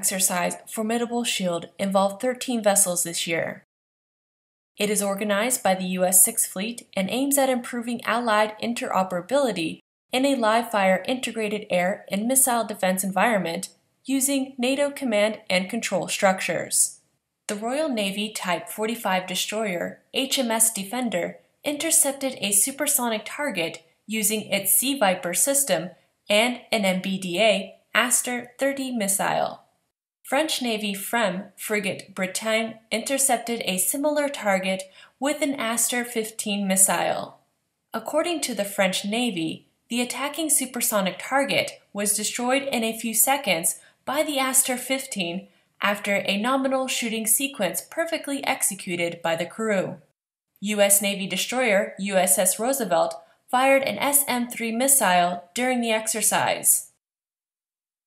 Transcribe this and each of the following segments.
exercise Formidable Shield involved 13 vessels this year. It is organized by the U.S. Sixth Fleet and aims at improving Allied interoperability in a live-fire integrated air and missile defense environment using NATO command and control structures. The Royal Navy Type 45 destroyer HMS Defender intercepted a supersonic target using its Sea Viper system and an MBDA Aster 30 missile. French Navy FREMM frigate Bretagne intercepted a similar target with an Aster 15 missile. According to the French Navy, the attacking supersonic target was destroyed in a few seconds by the Aster 15 after a nominal shooting sequence perfectly executed by the crew. US Navy destroyer USS Roosevelt fired an SM-3 missile during the exercise.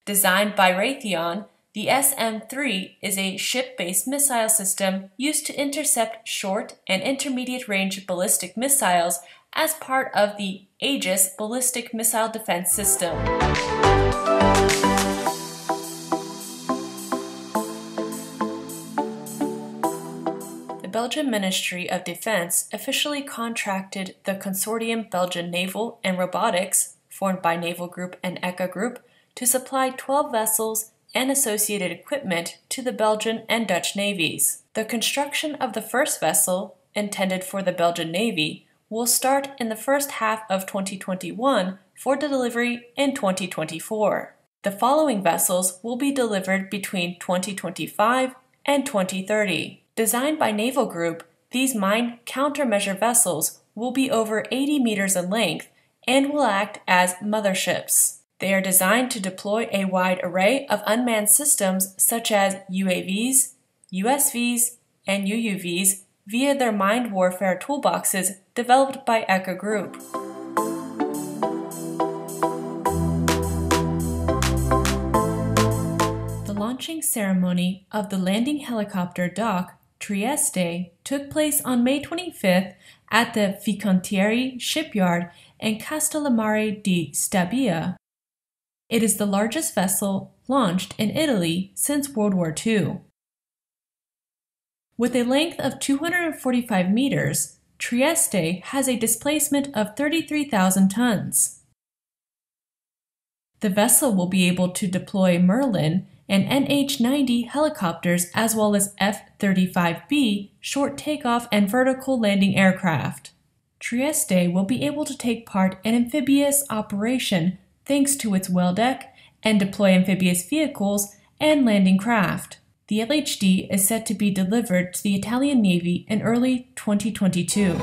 Designed by Raytheon, the SM-3 is a ship-based missile system used to intercept short and intermediate-range ballistic missiles as part of the Aegis Ballistic Missile Defense System. The Belgian Ministry of Defense officially contracted the Consortium Belgian Naval and Robotics, formed by Naval Group and ECA Group, to supply 12 vessels and associated equipment to the Belgian and Dutch navies. The construction of the first vessel, intended for the Belgian Navy, will start in the first half of 2021 for delivery in 2024. The following vessels will be delivered between 2025 and 2030. Designed by Naval Group, these mine countermeasure vessels will be over 80 meters in length and will act as motherships. They are designed to deploy a wide array of unmanned systems such as UAVs, USVs, and UUVs via their mined warfare toolboxes developed by ECA Group. The launching ceremony of the landing helicopter dock Trieste took place on May 25th at the Fincantieri shipyard in Castellamare di Stabia. It is the largest vessel launched in Italy since World War II. With a length of 245 meters, Trieste has a displacement of 33,000 tons. The vessel will be able to deploy Merlin and NH-90 helicopters as well as F-35B short takeoff and vertical landing aircraft. Trieste will be able to take part in amphibious operation thanks to its well deck, and deploy amphibious vehicles and landing craft. The LHD is set to be delivered to the Italian Navy in early 2022.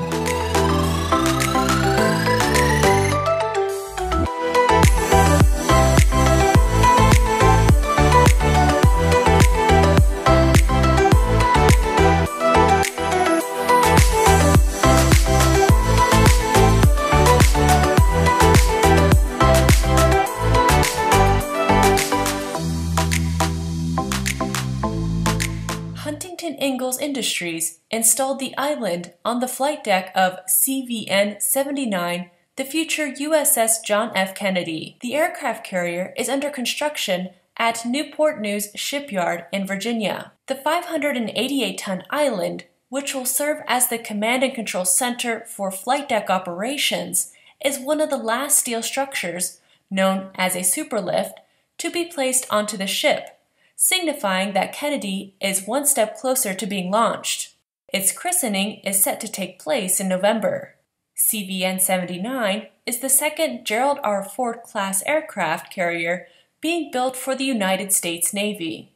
Huntington Ingalls Industries installed the island on the flight deck of CVN 79, the future USS John F. Kennedy. The aircraft carrier is under construction at Newport News Shipyard in Virginia. The 588-ton island, which will serve as the command and control center for flight deck operations, is one of the last steel structures, known as a superlift, to be placed onto the ship, signifying that Kennedy is one step closer to being launched. Its christening is set to take place in November. CVN 79 is the second Gerald R. Ford-class aircraft carrier being built for the United States Navy.